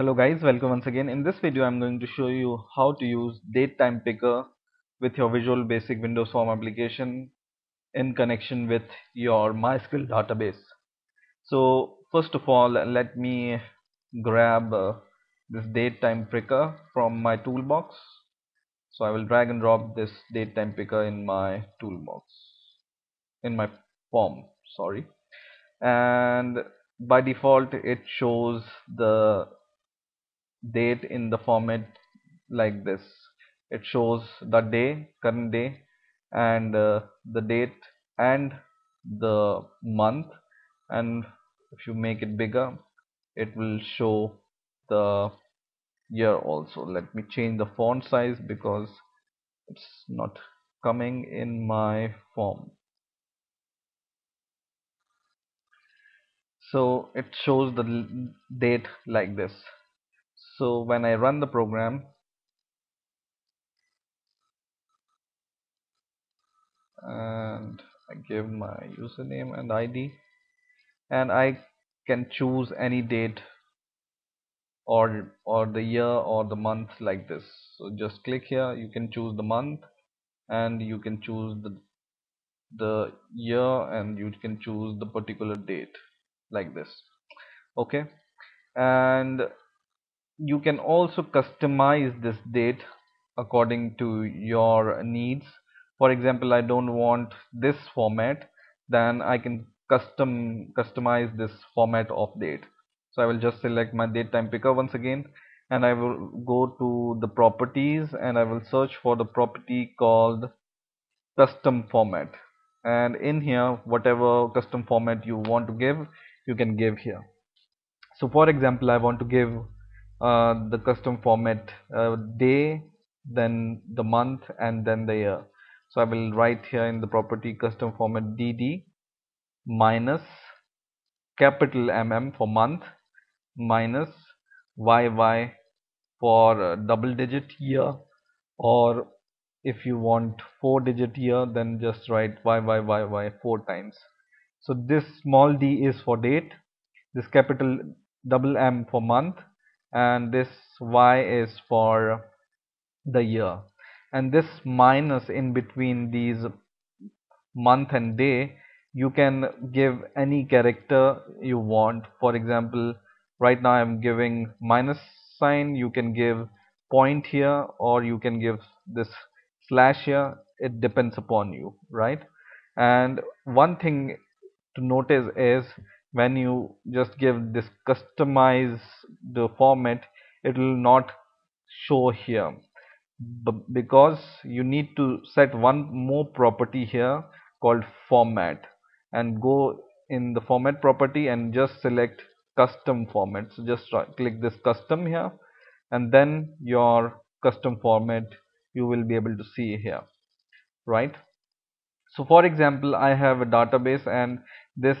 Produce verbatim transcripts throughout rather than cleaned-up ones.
Hello guys, welcome once again. In this video I'm going to show you how to use date time picker with your Visual Basic Windows form application in connection with your MySQL database. So first of all, let me grab uh, this date time picker from my toolbox. So I will drag and drop this date time picker in my toolbox, in my form, sorry. And by default it shows the date in the format like this. It shows the day, current day, and uh, the date and the month, and if you make it bigger it will show the year also. Let me change the font size because it's not coming in my form. So it shows the date like this. So when I run the program, and I give my username and I D, and I can choose any date or or the year or the month like this. So just click here, you can choose the month, and you can choose the the year, and you can choose the particular date like this. Okay, and you can also customize this date according to your needs. For example, I don't want this format, then I can custom customize this format of date. So I will just select my date time picker once again, and I will go to the properties and I will search for the property called custom format, and in here whatever custom format you want to give, you can give here. So for example, I want to give Uh, the custom format uh, day, then the month, and then the year. So I will write here in the property custom format D D minus capital M M for month minus Y Y for uh, double digit year, or if you want four digit year then just write Y Y Y Y four times. So this small d is for date, this capital double M for month, and this Y is for the year, and this minus in between these month and day you can give any character you want. For example, right now I'm giving minus sign, you can give point here, or you can give this slash here, it depends upon you, right? And one thing to notice is when you just give this customize the format, it will not show here, but because you need to set one more property here called format, and go in the format property and just select custom format. So just click this custom here, and then your custom format you will be able to see here, right? So for example, I have a database, and this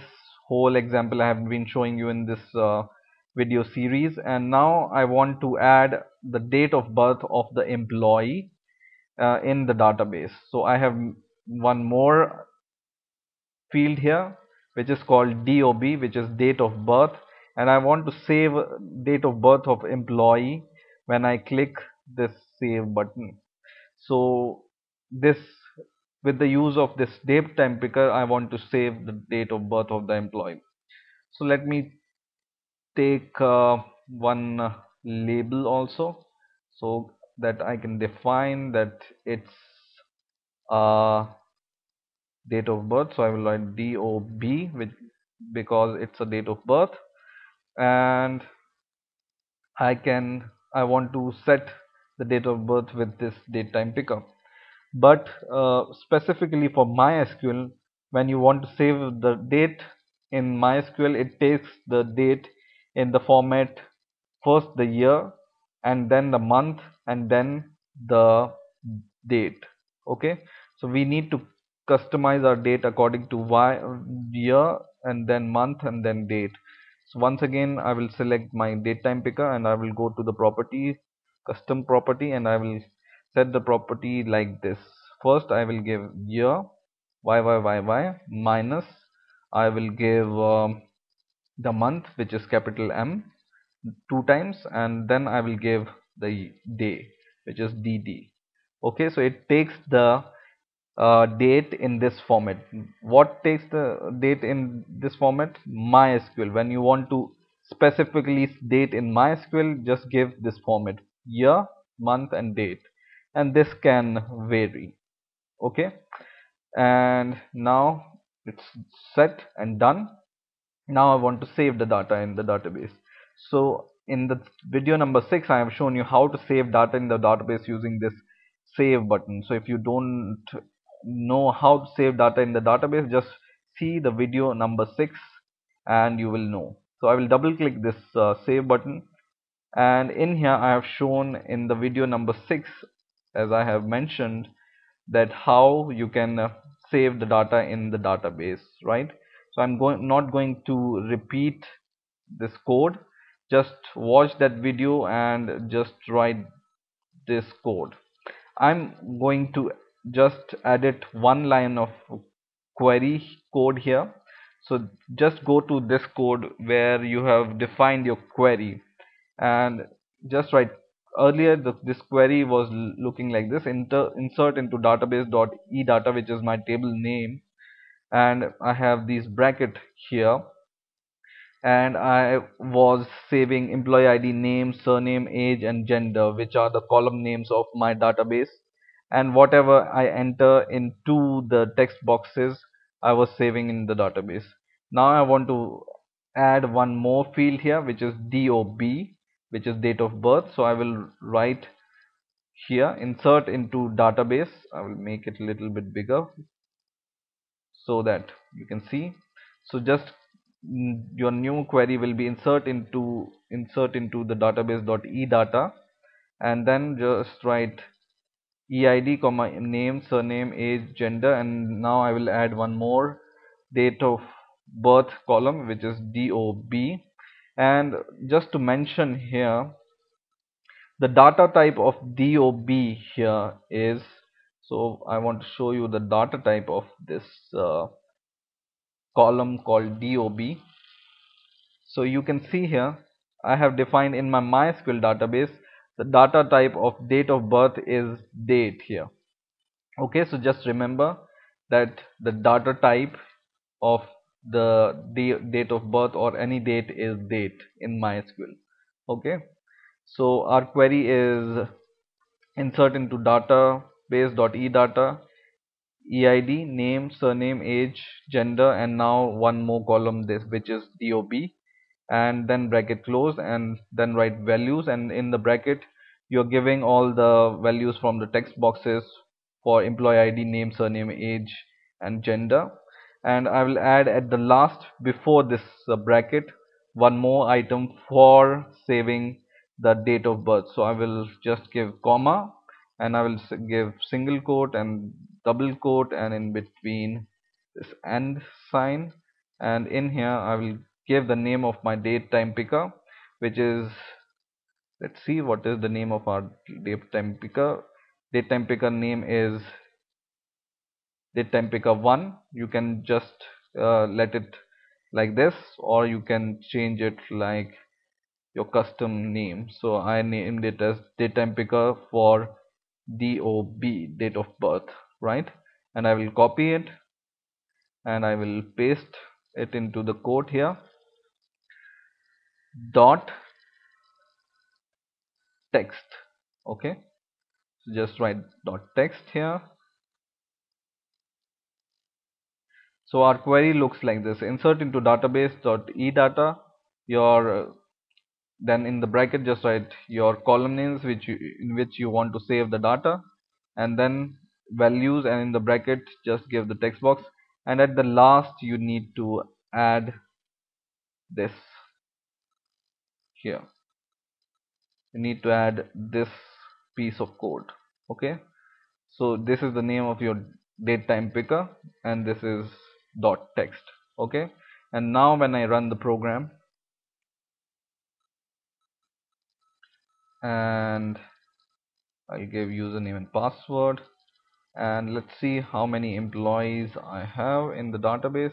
whole example I have been showing you in this uh, video series, and now I want to add the date of birth of the employee uh, in the database. So I have one more field here which is called D O B, which is date of birth, and I want to save date of birth of employee when I click this save button. So this, with the use of this date time picker, I want to save the date of birth of the employee. So let me take uh, one uh, label also, so that I can define that it's uh, date of birth. So I will write D O B, which, because it's a date of birth, and I can I want to set the date of birth with this date time picker. But uh, specifically for MySQL, when you want to save the date in MySQL, it takes the date in the format first the year, and then the month, and then the date. Okay, so we need to customize our date according to y year, and then month, and then date. So once again I will select my date time picker, and I will go to the property custom property, and I will set the property like this. First I will give year Y Y Y Y minus, I will give um, the month, which is capital M, two times, and then I will give the day, which is D D. Okay, so it takes the uh, date in this format. What takes the date in this format? MySQL. When you want to specifically date in MySQL, just give this format: year, month and date, and this can vary. Okay, and now it's set and done. Now I want to save the data in the database. So in the video number six, I have shown you how to save data in the database using this save button. So if you don't know how to save data in the database, just see the video number six and you will know. So I will double click this uh, save button, and in here I have shown in the video number six, as I have mentioned, that how you can uh, save the data in the database, right? So I'm going not going to repeat this code. Just watch that video and just write this code. I'm going to just edit one line of query code here. So just go to this code where you have defined your query and just write. Earlier the, this query was looking like this: Inter, insert into database.edata, which is my table name, and I have these bracket here, and I was saving employee I D, name, surname, age and gender, which are the column names of my database, and whatever I enter into the text boxes I was saving in the database. Now I want to add one more field here, which is D O B, which is date of birth. So I will write here insert into database. I will make it a little bit bigger so that you can see. So just your new query will be insert into insert into the database.edata, and then just write E I D, comma, name, surname, age, gender, and now I will add one more date of birth column, which is D O B. And just to mention here, the data type of D O B here is, so I want to show you the data type of this uh, column called D O B. So you can see here I have defined in my MySQL database the data type of date of birth is date here. Okay, so just remember that the data type of the date of birth or any date is date in MySQL. Okay, so our query is insert into database.edata, E I D, name, surname, age, gender, and now one more column, this, which is D O B, and then bracket close, and then write values, and in the bracket you're giving all the values from the text boxes for employee I D, name, surname, age and gender. And I will add at the last, before this uh, bracket, one more item for saving the date of birth. So I will just give comma, and I will give single quote and double quote, and in between this and sign, and in here I will give the name of my date time picker, which is, let's see what is the name of our date time picker. Date time picker name is DateTimePicker one. You can just uh, let it like this, or you can change it like your custom name. So I named it as DateTimePicker for D O B, date of birth, right? And I will copy it and I will paste it into the code here. Dot text. Okay, so just write dot text here. So our query looks like this: insert into database.edata, your, then in the bracket just write your column names which you, in which you want to save the data, and then values, and in the bracket just give the text box, and at the last you need to add this here. You need to add this piece of code. Okay, so this is the name of your date time picker, and this is dot text. Okay, and now when I run the program, and I'll give username and password, and let's see how many employees I have in the database.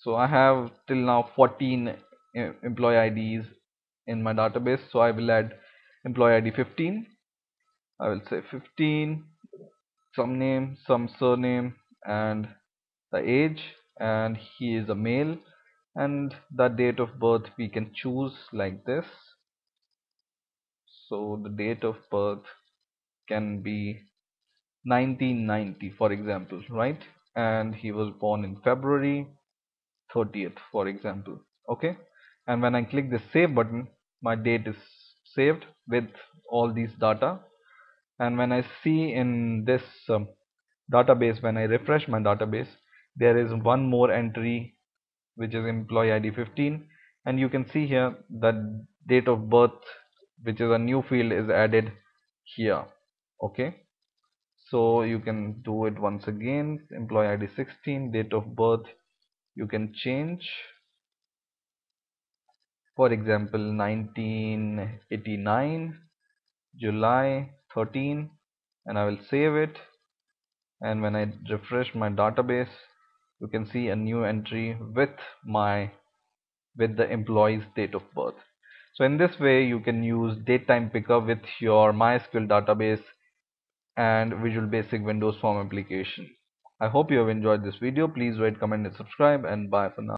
So I have till now fourteen employee I Ds in my database. So I will add employee I D fifteen. I will say fifteen, some name, some surname, and the age, and he is a male, and the date of birth we can choose like this. So the date of birth can be nineteen ninety, for example, right? And he was born in February thirtieth, for example. Okay, and when I click the save button, my date is saved with all these data. And when I see in this um, database, when I refresh my database, there is one more entry which is employee I D fifteen, and you can see here the date of birth, which is a new field, is added here. Okay, so you can do it once again. Employee I D sixteen, date of birth, you can change, for example, nineteen eighty-nine, July thirteen, and I will save it. And when I refresh my database, you can see a new entry with my with the employee's date of birth. So in this way you can use DateTime Picker with your MySQL database and Visual Basic Windows Form application. I hope you have enjoyed this video. Please rate, comment and subscribe, and bye for now.